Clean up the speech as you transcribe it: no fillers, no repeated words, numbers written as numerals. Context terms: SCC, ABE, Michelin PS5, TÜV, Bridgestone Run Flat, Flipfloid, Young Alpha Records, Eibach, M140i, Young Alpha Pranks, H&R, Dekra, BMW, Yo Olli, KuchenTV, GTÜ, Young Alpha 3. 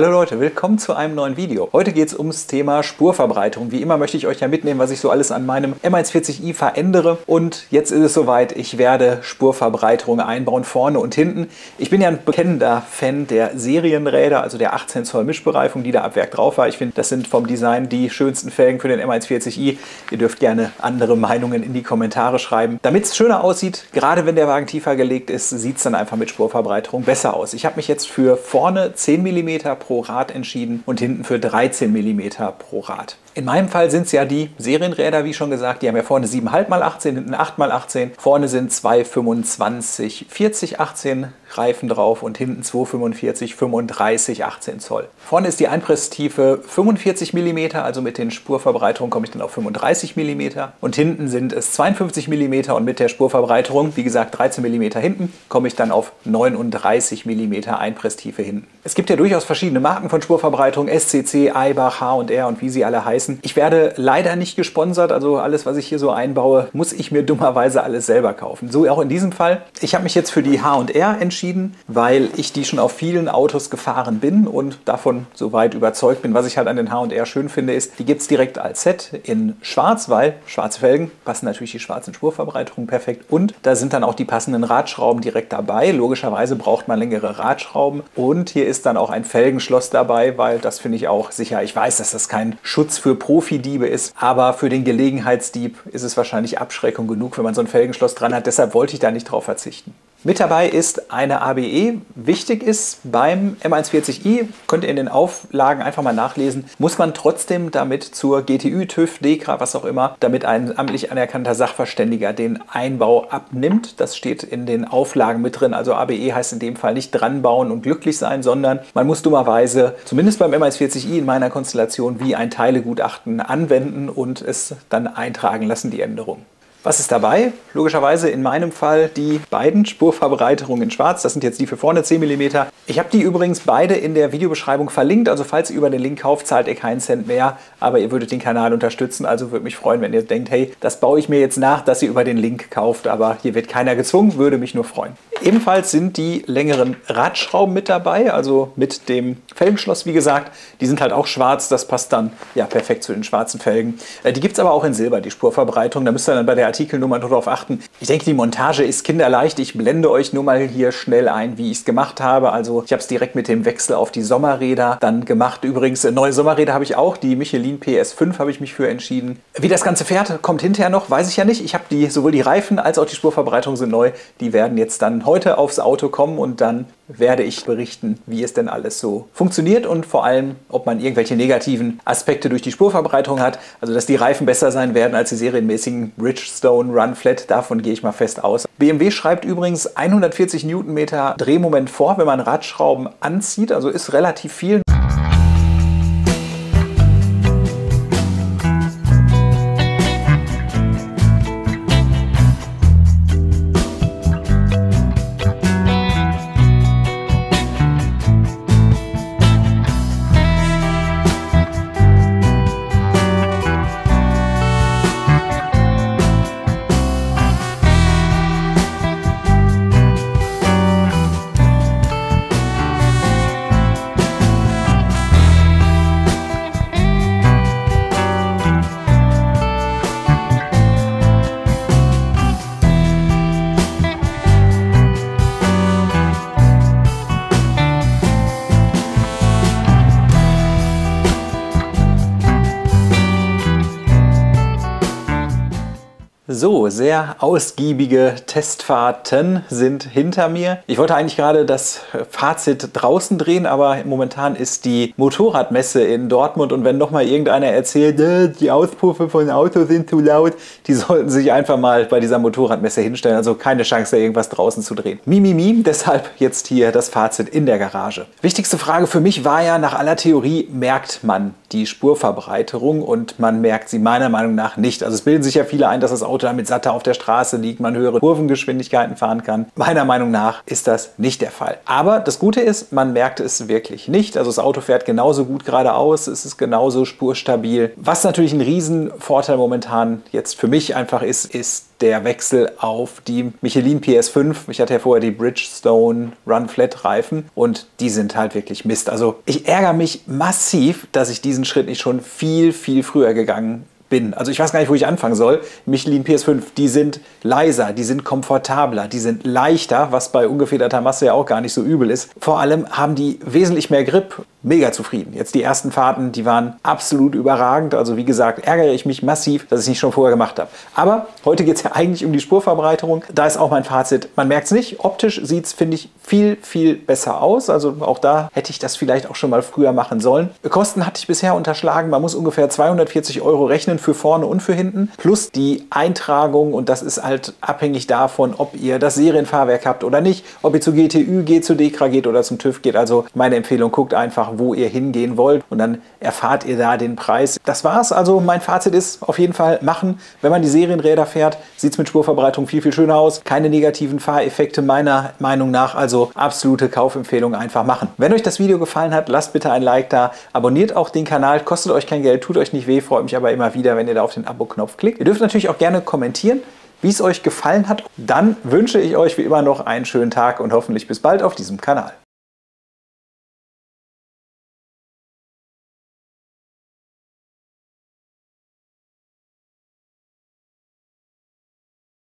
Hallo Leute, willkommen zu einem neuen Video. Heute geht es ums Thema Spurverbreiterung. Wie immer möchte ich euch ja mitnehmen, was ich so alles an meinem M140i verändere. Und jetzt ist es soweit, ich werde Spurverbreiterung einbauen, vorne und hinten. Ich bin ja ein bekennender Fan der Serienräder, also der 18 Zoll Mischbereifung, die da ab Werk drauf war. Ich finde, das sind vom Design die schönsten Felgen für den M140i. Ihr dürft gerne andere Meinungen in die Kommentare schreiben. Damit es schöner aussieht, gerade wenn der Wagen tiefer gelegt ist, sieht es dann einfach mit Spurverbreiterung besser aus. Ich habe mich jetzt für vorne 10 mm pro Rad entschieden und hinten für 13 mm pro Rad. In meinem Fall sind es ja die Serienräder, wie schon gesagt, die haben ja vorne 7,5 x 18, hinten 8 x 18. Vorne sind 2,25 x 40 x 18 Reifen drauf und hinten 2,45 x 35 18 Zoll. Vorne ist die Einpresstiefe 45 mm, also mit den Spurverbreiterungen komme ich dann auf 35 mm und hinten sind es 52 mm und mit der Spurverbreiterung, wie gesagt 13 mm hinten, komme ich dann auf 39 mm Einpresstiefe hinten. Es gibt ja durchaus verschiedene Marken von Spurverbreiterung, SCC, Eibach, H&R und wie sie alle heißen. Ich werde leider nicht gesponsert, also alles, was ich hier so einbaue, muss ich mir dummerweise alles selber kaufen. So auch in diesem Fall. Ich habe mich jetzt für die H&R entschieden, weil ich die schon auf vielen Autos gefahren bin und davon soweit überzeugt bin. Was ich halt an den H&R schön finde, ist, die gibt es direkt als Set in schwarz, weil schwarze Felgen passen natürlich die schwarzen Spurverbreiterungen perfekt und da sind dann auch die passenden Radschrauben direkt dabei. Logischerweise braucht man längere Radschrauben und hier ist dann auch ein Felgen Schloss dabei, weil das finde ich auch sicher. Ich weiß, dass das kein Schutz für Profidiebe ist, aber für den Gelegenheitsdieb ist es wahrscheinlich Abschreckung genug, wenn man so ein Felgenschloss dran hat. Deshalb wollte ich da nicht drauf verzichten. Mit dabei ist eine ABE. Wichtig ist beim M140i, könnt ihr in den Auflagen einfach mal nachlesen, muss man trotzdem damit zur GTÜ, TÜV, Dekra, was auch immer, damit ein amtlich anerkannter Sachverständiger den Einbau abnimmt. Das steht in den Auflagen mit drin. Also ABE heißt in dem Fall nicht dranbauen und glücklich sein, sondern man muss dummerweise, zumindest beim M140i in meiner Konstellation, wie ein Teilegutachten anwenden und es dann eintragen lassen, die Änderung. Was ist dabei? Logischerweise in meinem Fall die beiden Spurverbreiterungen in schwarz. Das sind jetzt die für vorne 10 mm. Ich habe die übrigens beide in der Videobeschreibung verlinkt. Also falls ihr über den Link kauft, zahlt ihr keinen Cent mehr. Aber ihr würdet den Kanal unterstützen. Also würde mich freuen, wenn ihr denkt, hey, das baue ich mir jetzt nach, dass ihr über den Link kauft. Aber hier wird keiner gezwungen, würde mich nur freuen. Ebenfalls sind die längeren Radschrauben mit dabei. Also mit dem Felgenschloss, wie gesagt. Die sind halt auch schwarz. Das passt dann ja perfekt zu den schwarzen Felgen. Die gibt es aber auch in Silber, die Spurverbreiterung. Da müsst ihr dann bei der Artikelnummer darauf achten. Ich denke, die Montage ist kinderleicht. Ich blende euch nur mal hier schnell ein, wie ich es gemacht habe. Also ich habe es direkt mit dem Wechsel auf die Sommerräder dann gemacht. Übrigens, neue Sommerräder habe ich auch. Die Michelin PS5 habe ich mich für entschieden. Wie das Ganze fährt, kommt hinterher noch, weiß ich ja nicht. Ich habe die, sowohl die Reifen als auch die Spurverbreiterung sind neu. Die werden jetzt dann heute aufs Auto kommen und dann werde ich berichten, wie es denn alles so funktioniert und vor allem, ob man irgendwelche negativen Aspekte durch die Spurverbreiterung hat. Also, dass die Reifen besser sein werden als die serienmäßigen Bridgestone Run Flat, davon gehe ich mal fest aus. BMW schreibt übrigens 140 Newtonmeter Drehmoment vor, wenn man Radschrauben anzieht, also ist relativ viel. So, sehr ausgiebige Testfahrten sind hinter mir. Ich wollte eigentlich gerade das Fazit draußen drehen, aber momentan ist die Motorradmesse in Dortmund und wenn nochmal irgendeiner erzählt, die Auspuffe von Autos sind zu laut, die sollten sich einfach mal bei dieser Motorradmesse hinstellen. Also keine Chance, da irgendwas draußen zu drehen. Mimimi, deshalb jetzt hier das Fazit in der Garage. Wichtigste Frage für mich war ja, nach aller Theorie merkt man die Spurverbreiterung und man merkt sie meiner Meinung nach nicht. Also es bilden sich ja viele ein, dass das Auto damit satter auf der Straße liegt, man höhere Kurvengeschwindigkeiten fahren kann. Meiner Meinung nach ist das nicht der Fall. Aber das Gute ist, man merkt es wirklich nicht. Also das Auto fährt genauso gut geradeaus, es ist genauso spurstabil. Was natürlich ein Riesenvorteil momentan jetzt für mich einfach ist, ist der Wechsel auf die Michelin PS5. Ich hatte ja vorher die Bridgestone Run Flat Reifen und die sind halt wirklich Mist. Also ich ärgere mich massiv, dass ich diesen Schritt nicht schon viel, viel früher gegangen bin. Also ich weiß gar nicht, wo ich anfangen soll. Michelin PS5, die sind leiser, die sind komfortabler, die sind leichter, was bei ungefederter Masse ja auch gar nicht so übel ist. Vor allem haben die wesentlich mehr Grip. Mega zufrieden. Jetzt die ersten Fahrten, die waren absolut überragend. Also wie gesagt, ärgere ich mich massiv, dass ich es nicht schon vorher gemacht habe. Aber heute geht es ja eigentlich um die Spurverbreiterung. Da ist auch mein Fazit. Man merkt es nicht. Optisch sieht es, finde ich, viel, viel besser aus. Also auch da hätte ich das vielleicht auch schon mal früher machen sollen. Kosten hatte ich bisher unterschlagen. Man muss ungefähr 240 € rechnen, für vorne und für hinten, plus die Eintragung, und das ist halt abhängig davon, ob ihr das Serienfahrwerk habt oder nicht, ob ihr zu GTÜ geht, zu Dekra geht oder zum TÜV geht. Also meine Empfehlung, guckt einfach, wo ihr hingehen wollt und dann erfahrt ihr da den Preis. Das war's. Also mein Fazit ist auf jeden Fall machen. Wenn man die Serienräder fährt, sieht es mit Spurverbreitung viel, viel schöner aus. Keine negativen Fahreffekte meiner Meinung nach, also absolute Kaufempfehlung, einfach machen. Wenn euch das Video gefallen hat, lasst bitte ein Like da, abonniert auch den Kanal, kostet euch kein Geld, tut euch nicht weh, freut mich aber immer wieder, wenn ihr da auf den Abo-Knopf klickt. Ihr dürft natürlich auch gerne kommentieren, wie es euch gefallen hat. Dann wünsche ich euch wie immer noch einen schönen Tag und hoffentlich bis bald auf diesem Kanal.